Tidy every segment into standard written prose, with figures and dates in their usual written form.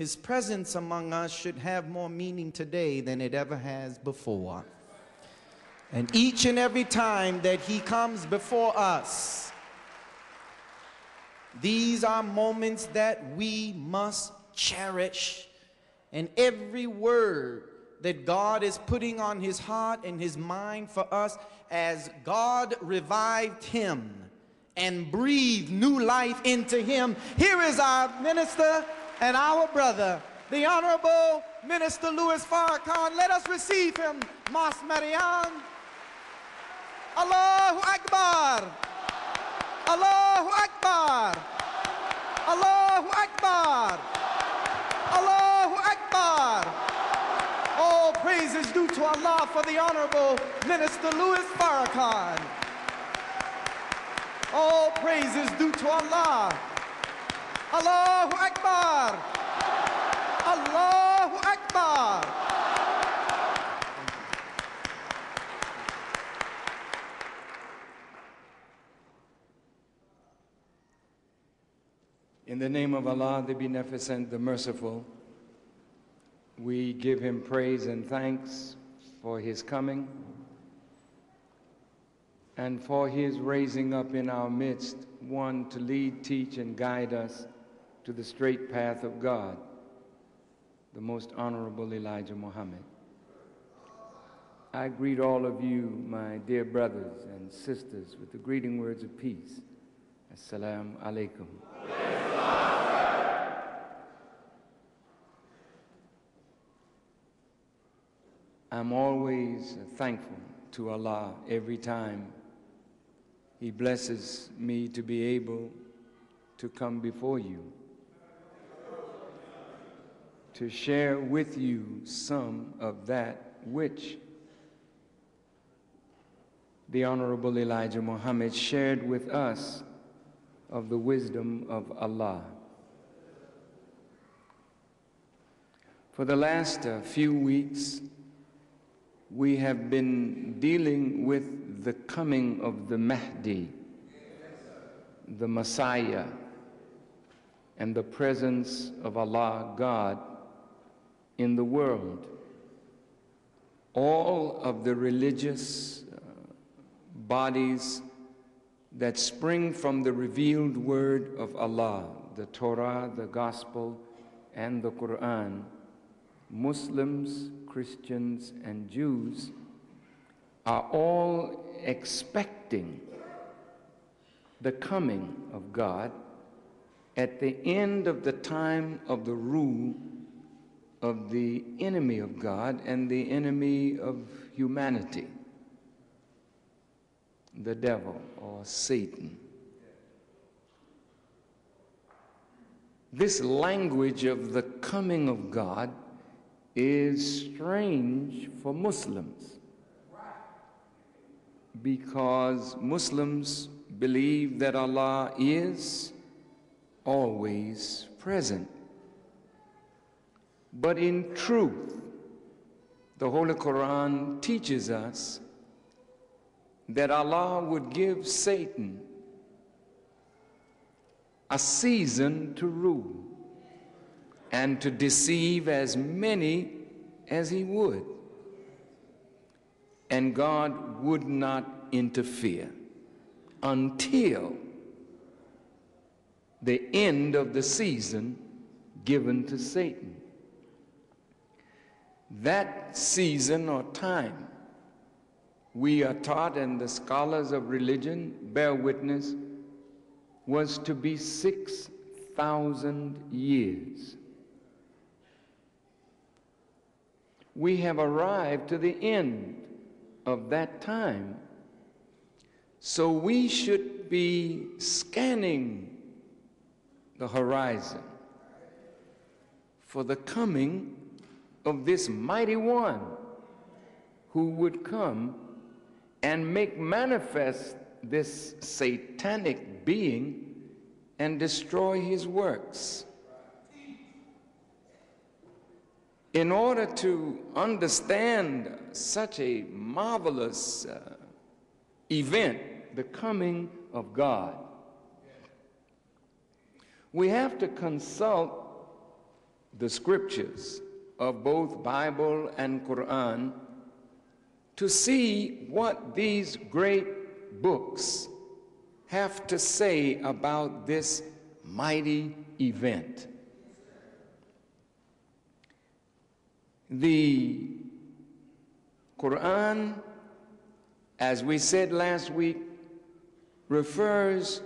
His presence among us should have more meaning today than it ever has before. And each and every time that he comes before us, these are moments that we must cherish. And every word that God is putting on his heart and his mind for us, as God revived him and breathed new life into him. Here is our minister and our brother, the Honorable Minister Louis Farrakhan. Let us receive him. Mas Marian. Allahu Akbar. Allahu Akbar. Allahu Akbar. Allahu Akbar. All praise is due to Allah for the Honorable Minister Louis Farrakhan. All praise is due to Allah. Allahu Akbar. Allahu Akbar. In the name of Allah, the Beneficent, the Merciful, we give him praise and thanks for his coming and for his raising up in our midst one to lead, teach, and guide us to the straight path of God, the most honorable Elijah Muhammad. I greet all of you, my dear brothers and sisters, with the greeting words of peace. Assalamu alaikum. I'm always thankful to Allah every time He blesses me to be able to come before you, to share with you some of that which the Honorable Elijah Muhammad shared with us of the wisdom of Allah. For the last few weeks, we have been dealing with the coming of the Mahdi, the Messiah, and the presence of Allah, God, in the world. All of the religious bodies that spring from the revealed word of Allah, the Torah, the Gospel, and the Quran, Muslims, Christians, and Jews are all expecting the coming of God at the end of the time of the rule of the enemy of God and the enemy of humanity, the devil or Satan. This language of the coming of God is strange for Muslims, because Muslims believe that Allah is always present. But in truth, the Holy Quran teaches us that Allah would give Satan a season to rule and to deceive as many as he would. And God would not interfere until the end of the season given to Satan. That season or time, we are taught, and the scholars of religion bear witness, was to be 6,000 years. We have arrived to the end of that time. So we should be scanning the horizon for the coming of this mighty one who would come and make manifest this satanic being and destroy his works. In order to understand such a marvelous event, the coming of God, we have to consult the scriptures of both Bible and Quran to see what these great books have to say about this mighty event. The Quran, as we said last week, refers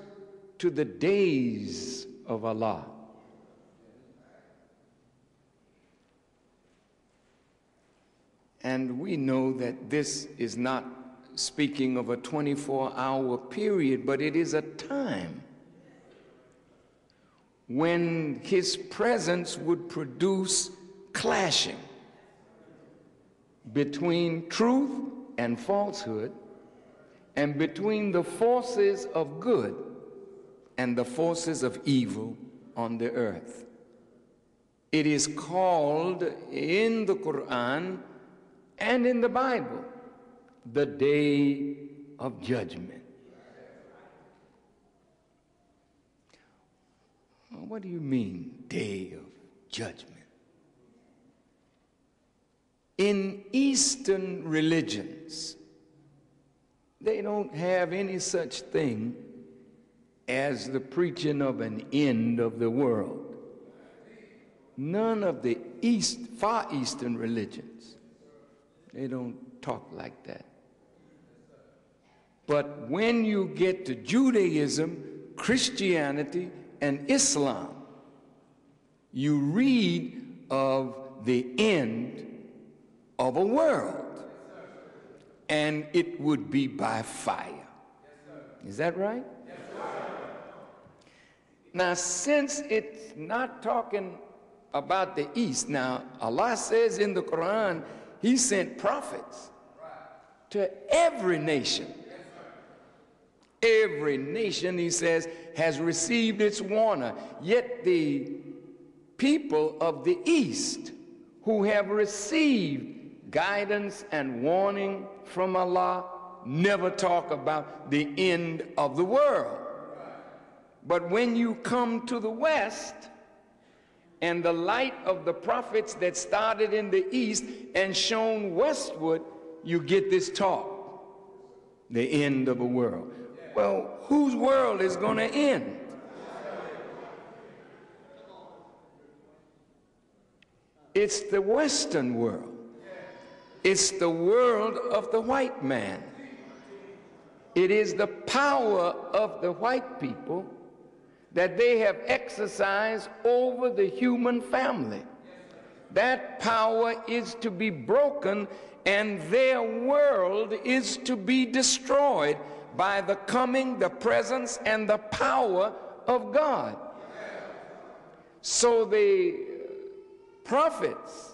to the days of Allah. And we know that this is not speaking of a 24-hour period, but it is a time when His presence would produce clashing between truth and falsehood, and between the forces of good and the forces of evil on the earth. It is called in the Quran and in the Bible the Day of Judgment. What do you mean, Day of Judgment? In Eastern religions, they don't have any such thing as the preaching of an end of the world. None of the far Eastern religions, they don't talk like that. But when you get to Judaism, Christianity, and Islam, you read of the end of a world. And it would be by fire. Yes, is that right? Yes, sir. Now, since it's not talking about the East, now Allah says in the Quran, He sent prophets to every nation. Yes, every nation, He says, has received its warner. Yet the people of the East who have received guidance and warning from Allah never talk about the end of the world. But when you come to the West and the light of the prophets that started in the East and shone westward, you get this talk, the end of a world. Well, whose world is going to end? It's the Western world. It's the world of the white man. It is the power of the white people that they have exercised over the human family. That power is to be broken, and their world is to be destroyed by the coming, the presence, and the power of God. So the prophets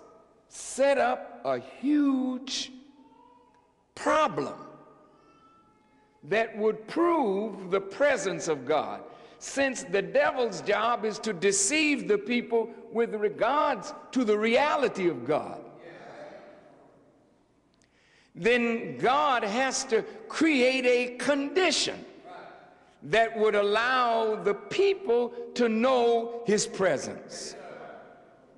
set up a huge problem that would prove the presence of God, since the devil's job is to deceive the people with regards to the reality of God. Yeah. Then God has to create a condition that would allow the people to know His presence.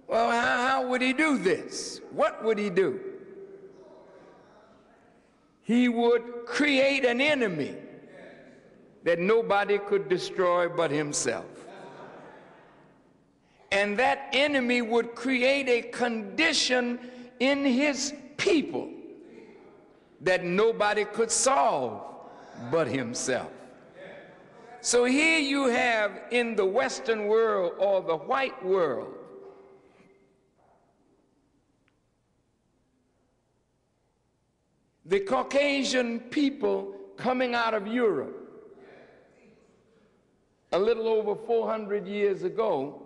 Well, how would He do this? What would He do? He would create an enemy that nobody could destroy but Himself. And that enemy would create a condition in His people that nobody could solve but Himself. So here you have in the Western world or the white world the Caucasian people coming out of Europe a little over 400 years ago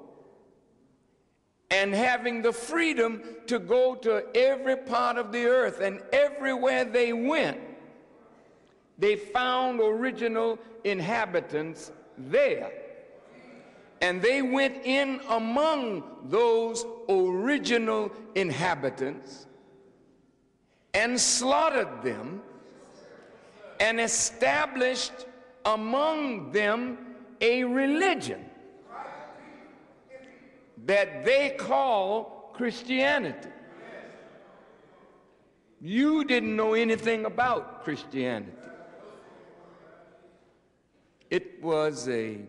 and having the freedom to go to every part of the earth, and everywhere they went, they found original inhabitants there. And they went in among those original inhabitants and slaughtered them and established among them a religion that they call Christianity. You didn't know anything about Christianity. It was a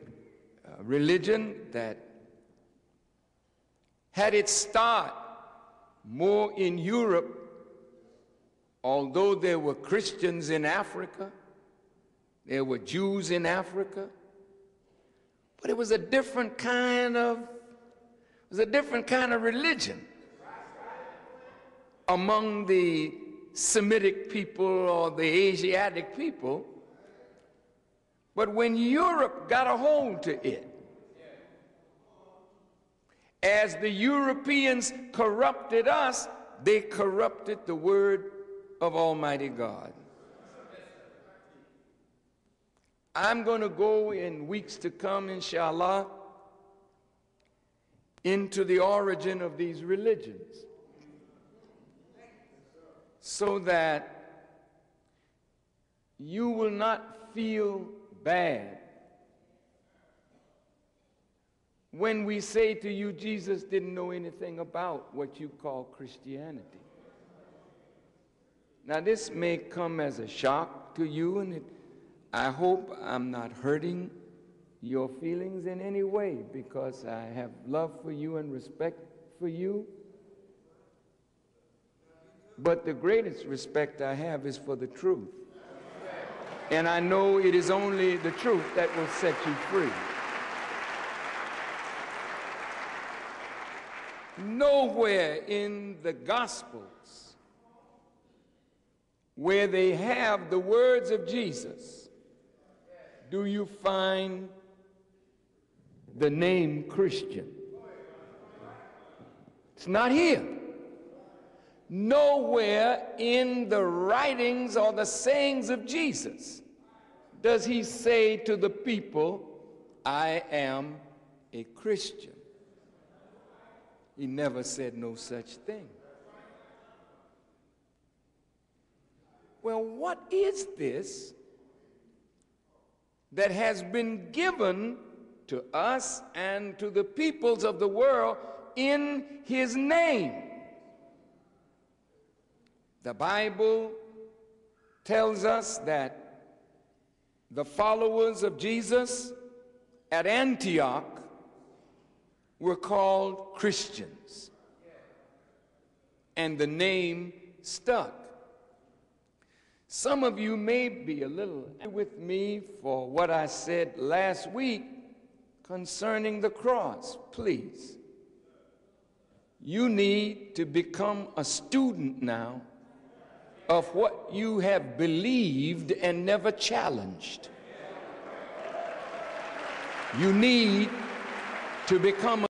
religion that had its start more in Europe, although there were Christians in Africa, there were Jews in Africa, but it was a different kind of religion among the Semitic people or the Asiatic people. But when Europe got a hold to it, as the Europeans corrupted us, they corrupted the word of Almighty God. I'm going to go in weeks to come, inshallah, into the origin of these religions, so that you will not feel bad when we say to you, Jesus didn't know anything about what you call Christianity. Now, this may come as a shock to you, and I hope I'm not hurting your feelings in any way, because I have love for you and respect for you. But the greatest respect I have is for the truth. And I know it is only the truth that will set you free. Nowhere in the Gospels where they have the words of Jesus do you find the name Christian. It's not here. Nowhere in the writings or the sayings of Jesus does he say to the people, I am a Christian. He never said no such thing. Well, what is this that has been given to us and to the peoples of the world in his name? The Bible tells us that the followers of Jesus at Antioch were called Christians, and the name stuck. Some of you may be a little with me for what I said last week concerning the cross. Please, you need to become a student now of what you have believed and never challenged. You need to become